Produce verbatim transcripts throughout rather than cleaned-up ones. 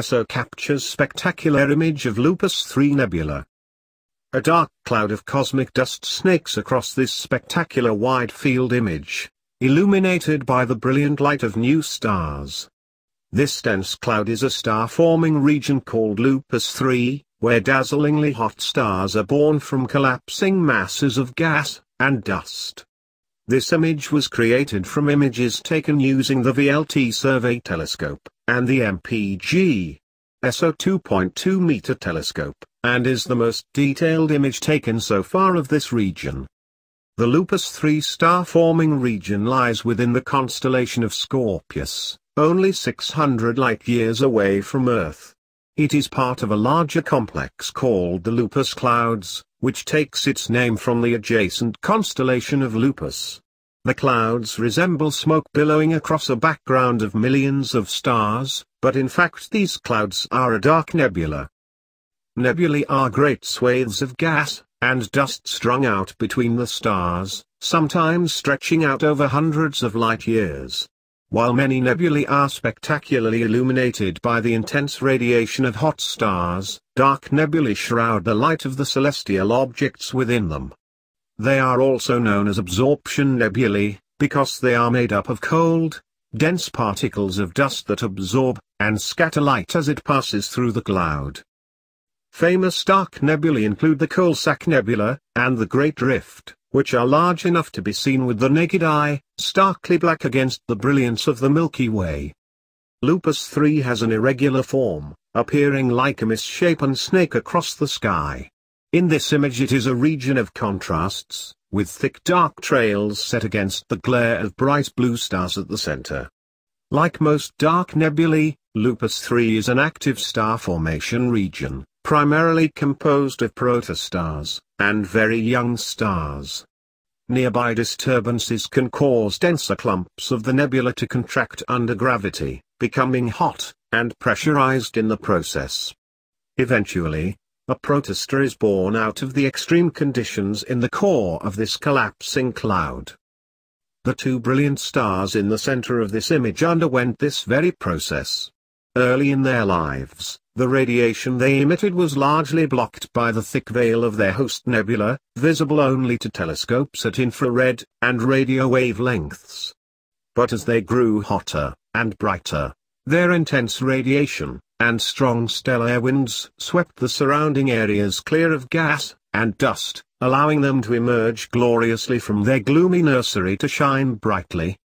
E S O captures spectacular image of Lupus three nebula. A dark cloud of cosmic dust snakes across this spectacular wide-field image, illuminated by the brilliant light of new stars. This dense cloud is a star-forming region called Lupus three, where dazzlingly hot stars are born from collapsing masses of gas and dust. This image was created from images taken using the V L T Survey Telescope, and the M P G E S O two point two meter telescope, and is the most detailed image taken so far of this region. The Lupus three star-forming region lies within the constellation of Scorpius, only six hundred light-years away from Earth. It is part of a larger complex called the Lupus Clouds, which takes its name from the adjacent constellation of Lupus. The clouds resemble smoke billowing across a background of millions of stars, but in fact these clouds are a dark nebula. Nebulae are great swathes of gas and dust strung out between the stars, sometimes stretching out over hundreds of light-years. While many nebulae are spectacularly illuminated by the intense radiation of hot stars, dark nebulae shroud the light of the celestial objects within them. They are also known as absorption nebulae, because they are made up of cold, dense particles of dust that absorb and scatter light as it passes through the cloud. Famous dark nebulae include the Coalsack Nebula and the Great Rift, which are large enough to be seen with the naked eye, starkly black against the brilliance of the Milky Way. Lupus three has an irregular form, appearing like a misshapen snake across the sky. In this image it is a region of contrasts, with thick dark trails set against the glare of bright blue stars at the center. Like most dark nebulae, Lupus three is an active star formation region, primarily composed of protostars and very young stars. Nearby disturbances can cause denser clumps of the nebula to contract under gravity, becoming hot and pressurized in the process. Eventually, a protostar is born out of the extreme conditions in the core of this collapsing cloud. The two brilliant stars in the center of this image underwent this very process. Early in their lives, the radiation they emitted was largely blocked by the thick veil of their host nebula, visible only to telescopes at infrared and radio wavelengths. But as they grew hotter and brighter, their intense radiation and strong stellar winds swept the surrounding areas clear of gas and dust, allowing them to emerge gloriously from their gloomy nursery to shine brightly.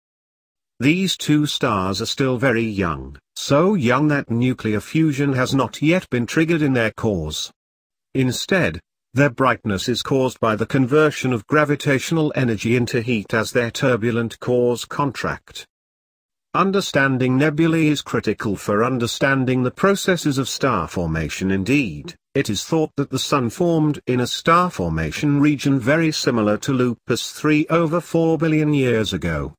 These two stars are still very young, so young that nuclear fusion has not yet been triggered in their cores. Instead, their brightness is caused by the conversion of gravitational energy into heat as their turbulent cores contract. Understanding nebulae is critical for understanding the processes of star formation. Indeed, it is thought that the Sun formed in a star formation region very similar to Lupus three over four billion years ago.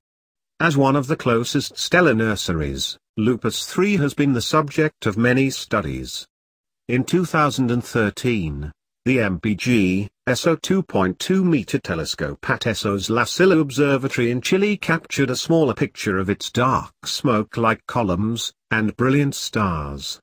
As one of the closest stellar nurseries, Lupus three has been the subject of many studies. In two thousand thirteen, the M P G E S O two point two meter telescope at E S O's La Silla Observatory in Chile captured a smaller picture of its dark smoke-like columns and brilliant stars.